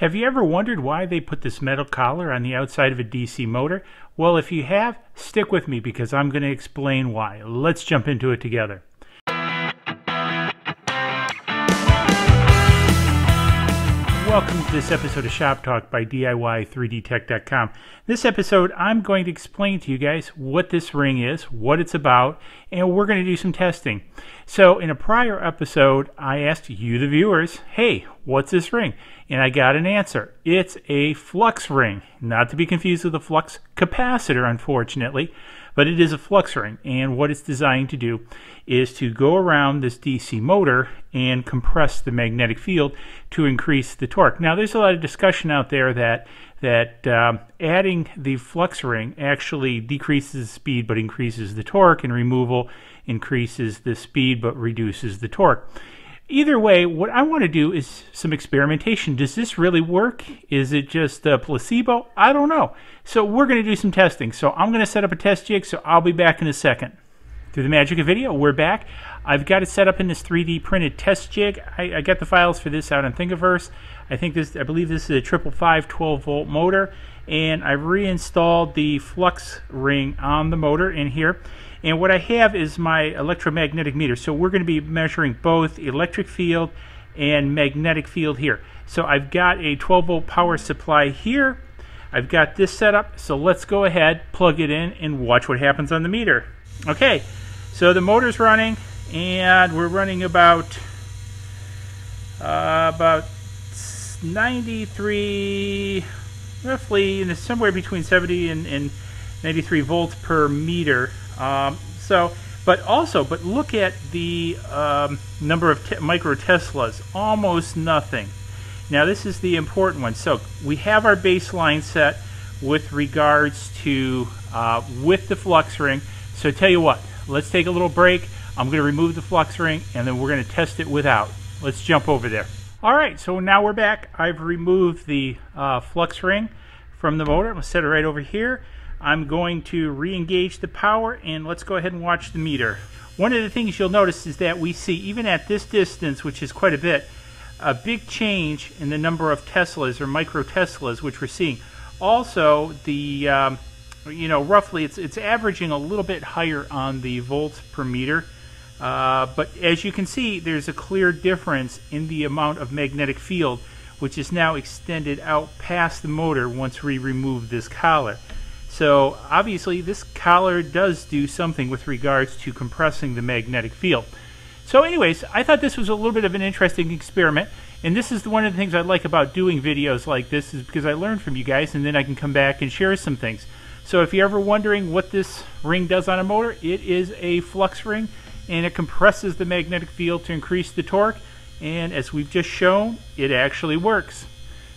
Have you ever wondered why they put this metal collar on the outside of a DC motor? Well, if you have, stick with me because I'm going to explain why. Let's jump into it together. Welcome to this episode of Shop Talk by DIY3Dtech.com. This episode, I'm going to explain to you guys what this ring is, what it's about, and we're going to do some testing. So in a prior episode, I asked you, the viewers, hey, what's this ring? And I got an answer. It's a flux ring, not to be confused with a flux capacitor, unfortunately, but it is a flux ring. And what it's designed to do is to go around this DC motor and compress the magnetic field to increase the torque. Now, there's a lot of discussion out there that adding the flux ring actually decreases the speed but increases the torque, and removal increases the speed but reduces the torque. Either way, what I want to do is some experimentation. Does this really work? Is it just a placebo? I don't know. So we're going to do some testing. So I'm going to set up a test jig, so I'll be back in a second. Through the magic of video, we're back. I've got it set up in this 3D printed test jig. I got the files for this out on Thingiverse. I believe this is a 555 12-volt motor, and I've reinstalled the flux ring on the motor in here. And what I have is my electromagnetic meter. So we're going to be measuring both electric field and magnetic field here. So I've got a 12-volt power supply here. I've got this set up. So let's go ahead, plug it in, and watch what happens on the meter. Okay, so the motor's running, and we're running about 93, roughly somewhere between 70 and 93 volts per meter. But look at the number of microteslas, almost nothing. Now this is the important one. So we have our baseline set with regards to with the flux ring. So tell you what, let's take a little break. I'm going to remove the flux ring, and then we're going to test it without. Let's jump over there. All right, so now we're back. I've removed the flux ring from the motor. I'm going to set it right over here. I'm going to re-engage the power, and let's go ahead and watch the meter. One of the things you'll notice is that we see, even at this distance, which is quite a bit, a big change in the number of teslas or microteslas which we're seeing. Also, the roughly it's averaging a little bit higher on the volts per meter, but as you can see, there's a clear difference in the amount of magnetic field, which is now extended out past the motor once we remove this collar. So obviously this collar does do something with regards to compressing the magnetic field. So anyways, I thought this was a little bit of an interesting experiment, and this is one of the things I like about doing videos like this, is because I learn from you guys and then I can come back and share some things. So if you're ever wondering what this ring does on a motor, it is a flux ring, and it compresses the magnetic field to increase the torque, and as we've just shown, it actually works.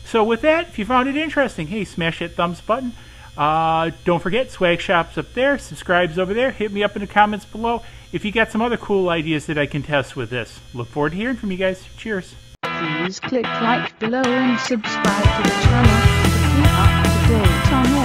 So with that, if you found it interesting, hey, smash that thumbs button. Don't forget, swag shop's up there, subscribe's over there, hit me up in the comments below if you got some other cool ideas that I can test with this. Look forward to hearing from you guys. Cheers. Please click like below and subscribe to the channel to keep up to date on